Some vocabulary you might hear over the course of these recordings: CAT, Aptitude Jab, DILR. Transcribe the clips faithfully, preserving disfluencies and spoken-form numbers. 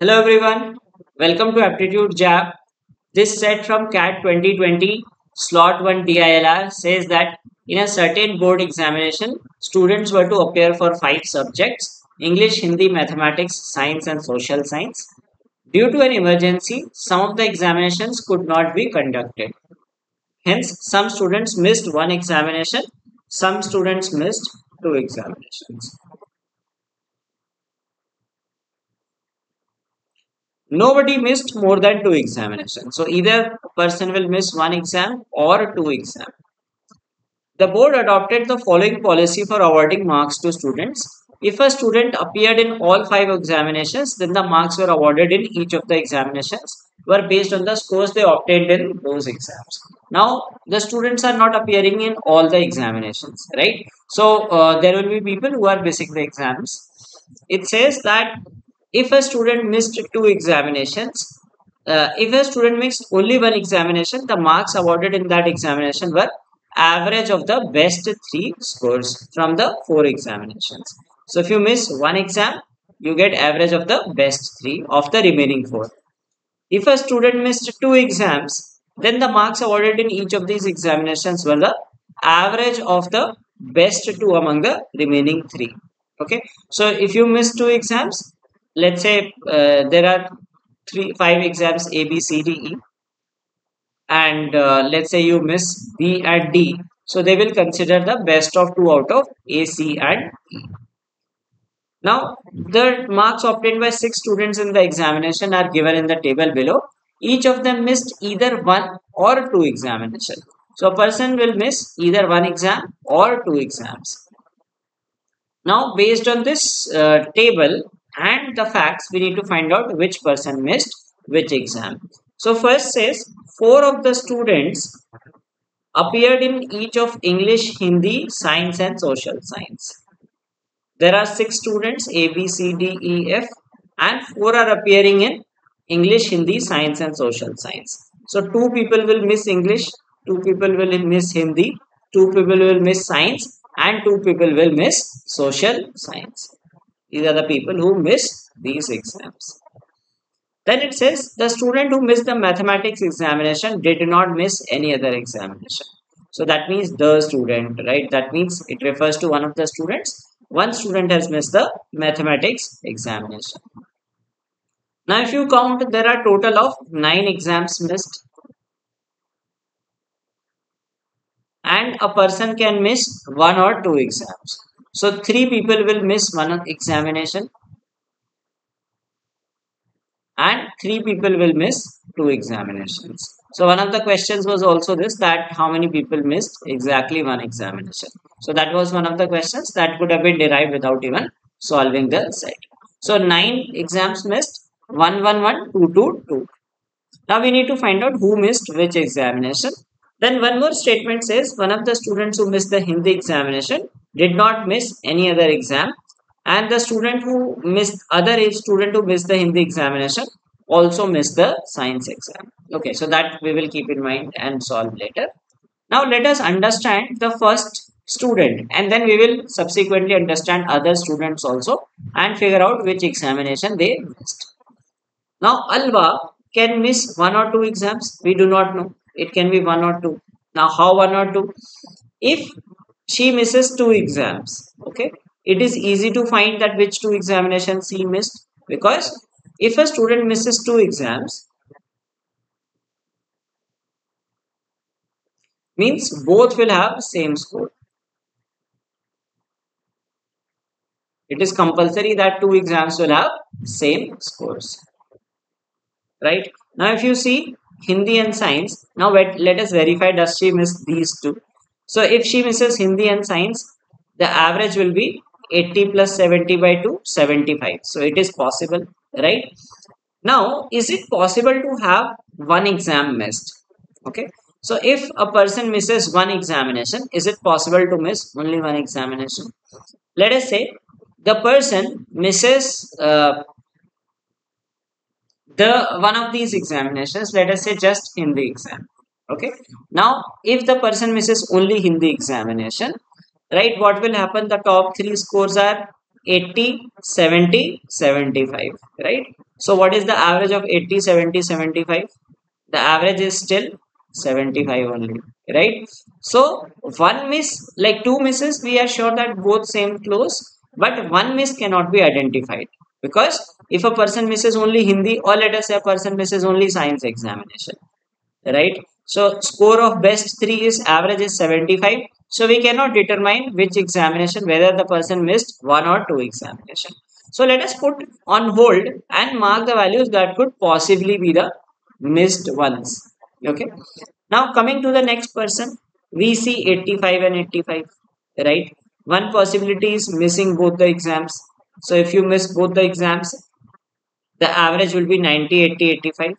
Hello everyone, welcome to Aptitude Jab. This set from C A T twenty twenty slot one D I L R says that in a certain board examination, students were to appear for five subjects: English, Hindi, Mathematics, Science and Social Science. Due to an emergency, some of the examinations could not be conducted. Hence, some students missed one examination, some students missed two examinations. Nobody missed more than two examinations. So either a person will miss one exam or two exams. The board adopted the following policy for awarding marks to students. If a student appeared in all five examinations, then the marks were awarded in each of the examinations were based on the scores they obtained in those exams. Now, the students are not appearing in all the examinations, right? So uh, there will be people who are missing the exams. It says that if a student missed two examinations, uh, if a student missed only one examination, the marks awarded in that examination were average of the best three scores from the four examinations. So if you miss one exam, you get average of the best three of the remaining four. If a student missed two exams, then the marks awarded in each of these examinations were the average of the best two among the remaining three. Okay. So if you miss two exams, let's say uh, there are three, five exams A, B, C, D, E, and uh, let's say you miss B and D. So they will consider the best of two out of A, C and E. Now the marks obtained by six students in the examination are given in the table below. Each of them missed either one or two examinations. So a person will miss either one exam or two exams. Now based on this uh, table, and the facts, we need to find out which person missed which exam. So first says four of the students appeared in each of English, Hindi, Science and Social Science. There are six students A, B, C, D, E, F, and four are appearing in English, Hindi, Science and Social Science. So two people will miss English, two people will miss Hindi, two people will miss Science, and two people will miss Social Science. These are the people who missed these exams. Then it says the student who missed the mathematics examination did not miss any other examination. So that means the student, right? That means it refers to one of the students. One student has missed the mathematics examination. Now if you count, there are total of nine exams missed. And a person can miss one or two exams. So three people will miss one examination and three people will miss two examinations. So one of the questions was also this, that how many people missed exactly one examination. So that was one of the questions that could have been derived without even solving the set. So nine exams missed, one, one, one, two, two, two. Now we need to find out who missed which examination. Then one more statement says one of the students who missed the Hindi examination did not miss any other exam, and the student who missed other student who missed the Hindi examination also missed the science exam. Okay, so that we will keep in mind and solve later. Now let us understand the first student, and then we will subsequently understand other students also and figure out which examination they missed. Now Alva can miss one or two exams. We do not know. It can be one or two. Now how one or two? If she misses two exams, okay, it is easy to find that which two examinations she missed, because if a student misses two exams, means both will have same score. It is compulsory that two exams will have same scores, right? Now if you see Hindi and Science, now let us verify, does she miss these two? So if she misses Hindi and Science, the average will be eighty plus seventy by two, seventy-five. So it is possible, right? Now, is it possible to have one exam missed? Okay. So if a person misses one examination, is it possible to miss only one examination? Let us say the person misses uh, the one of these examinations. Let us say just Hindi exam. Okay. Now, if the person misses only Hindi examination, right, what will happen? The top three scores are eighty, seventy, seventy-five, right? So what is the average of eighty, seventy, seventy-five? The average is still seventy-five only, right? So one miss, like two misses, we are sure that both same close, but one miss cannot be identified, because if a person misses only Hindi, or let us say a person misses only science examination, right? So score of best three is average is seventy-five. So we cannot determine which examination, whether the person missed one or two examination. So let us put on hold and mark the values that could possibly be the missed ones. Okay. Now coming to the next person, we see eighty-five and eighty-five, right? One possibility is missing both the exams. So if you miss both the exams, the average will be ninety, eighty, eighty-five.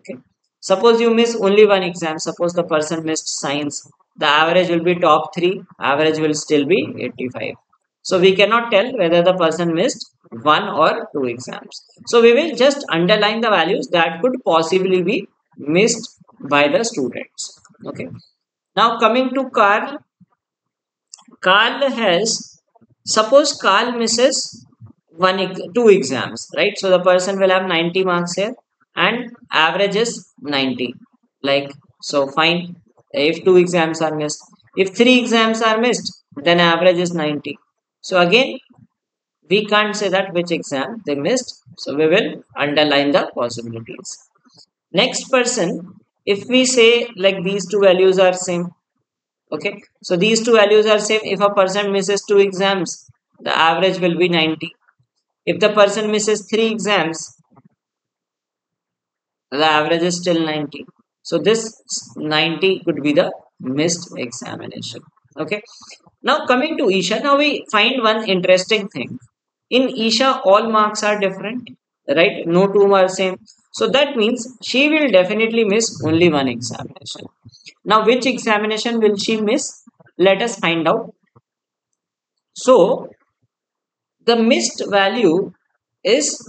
Okay. Suppose you miss only one exam. Suppose the person missed science. The average will be top three. Average will still be eighty-five. So we cannot tell whether the person missed one or two exams. So we will just underline the values that could possibly be missed by the students. Okay. Now coming to Carl. Carl has, suppose Carl misses one, two exams, right? So the person will have ninety marks here, and average is ninety. Like, so fine. If two exams are missed, if three exams are missed, then average is ninety. So again, we can't say that which exam they missed. So we will underline the possibilities. Next person, if we say like these two values are same, okay. So these two values are same. If a person misses two exams, the average will be ninety. If the person misses three exams, the average is still ninety. So this ninety could be the missed examination. Okay. Now coming to Isha. Now we find one interesting thing. In Isha, all marks are different, right? No two are same. So that means she will definitely miss only one examination. Now which examination will she miss? Let us find out. So the missed value is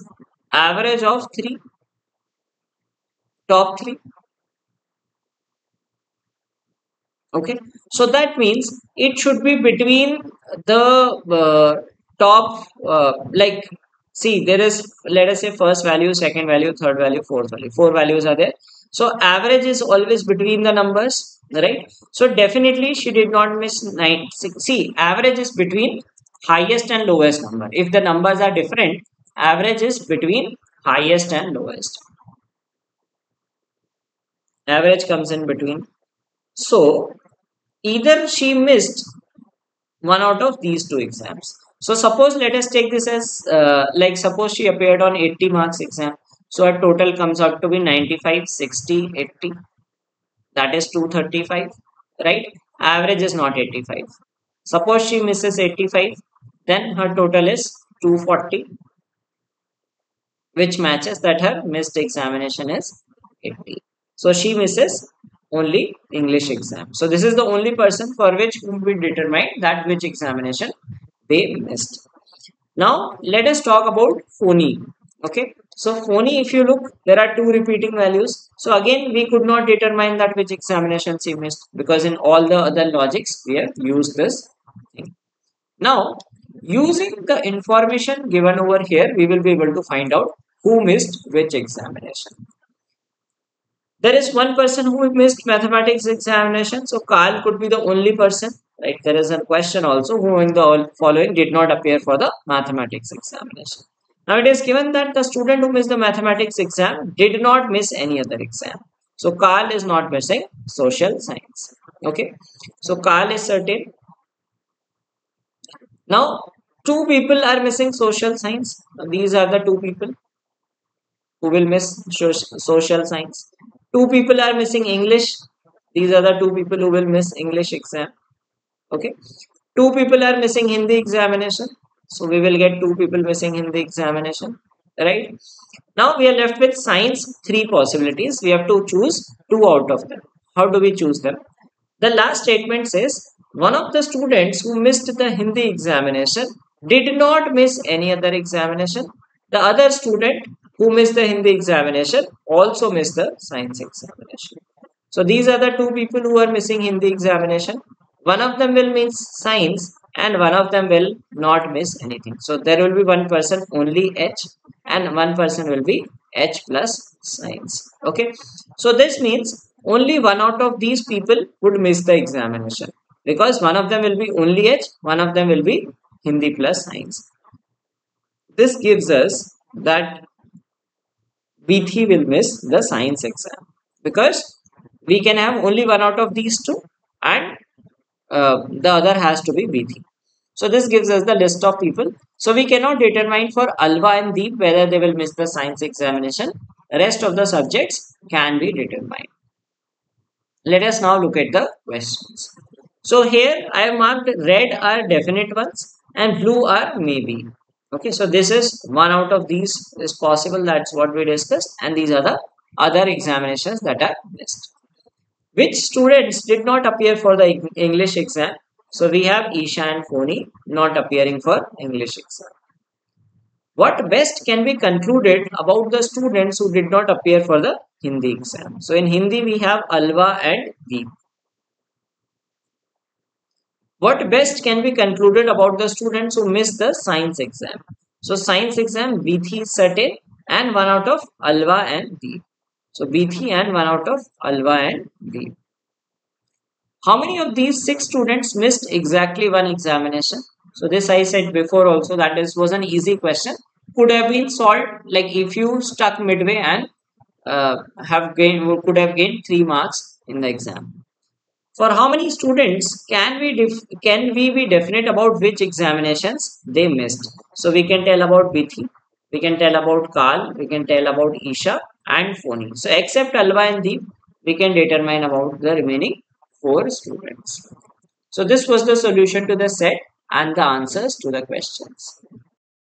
average of three. Top three. Okay, so that means it should be between the uh, top, uh, like, see, there is, let us say, first value, second value, third value, fourth value. Four values are there. So average is always between the numbers, right? So definitely she did not miss nine. Six, see, average is between highest and lowest number. If the numbers are different, average is between highest and lowest. Average comes in between. So either she missed one out of these two exams. So suppose, let us take this as uh, like, suppose she appeared on eighty marks exam. So her total comes out to be ninety-five, sixty, eighty. That is two thirty-five, right? Average is not eighty-five. Suppose she misses eighty-five, then her total is two forty, which matches that her missed examination is eighty. So she misses only English exam. So this is the only person for which we determine that which examination they missed. Now let us talk about phony. Okay. So phony, if you look, there are two repeating values. So again, we could not determine that which examination she missed, because in all the other logics we have used this thing. Now using the information given over here, we will be able to find out who missed which examination. There is one person who missed mathematics examination. So Carl could be the only person, right? There is a question also, who in the following did not appear for the mathematics examination. Now it is given that the student who missed the mathematics exam did not miss any other exam. So Carl is not missing social science. Okay. So Carl is certain. Now two people are missing social science. These are the two people who will miss social science. Two people are missing English. These are the two people who will miss English exam. Okay. Two people are missing Hindi examination. So we will get two people missing Hindi examination. Right. Now we are left with science, three possibilities. We have to choose two out of them. How do we choose them? The last statement says one of the students who missed the Hindi examination did not miss any other examination. The other student who missed the Hindi examination also missed the science examination. So these are the two people who are missing Hindi examination. One of them will miss science and one of them will not miss anything. So there will be one person only H and one person will be H plus science. Okay. So this means only one out of these people would miss the examination, because one of them will be only H, one of them will be Hindi plus science. This gives us that B three will miss the science exam, because we can have only one out of these two and uh, the other has to be B three. So this gives us the list of people. So we cannot determine for Alva and Deep whether they will miss the science examination. Rest of the subjects can be determined. Let us now look at the questions. So here I have marked red are definite ones and blue are maybe. Okay, so this is one out of these is possible. That's what we discussed. And these are the other examinations that are missed. Which students did not appear for the English exam? So we have Isha and Foni not appearing for English exam. What best can be concluded about the students who did not appear for the Hindi exam? So in Hindi we have Alva and Deep. What best can be concluded about the students who missed the science exam? So science exam B three is certain and one out of Alva and Deep. So B three and one out of Alva and Deep. How many of these six students missed exactly one examination? So this I said before also, that this was an easy question. Could have been solved like if you stuck midway and uh, have gained, could have gained three marks in the exam. For how many students can we, def can we be definite about which examinations they missed? So we can tell about B three, we can tell about Karl, we can tell about Isha and Foni. So except Alva and Deep, we can determine about the remaining four students. So this was the solution to the set and the answers to the questions.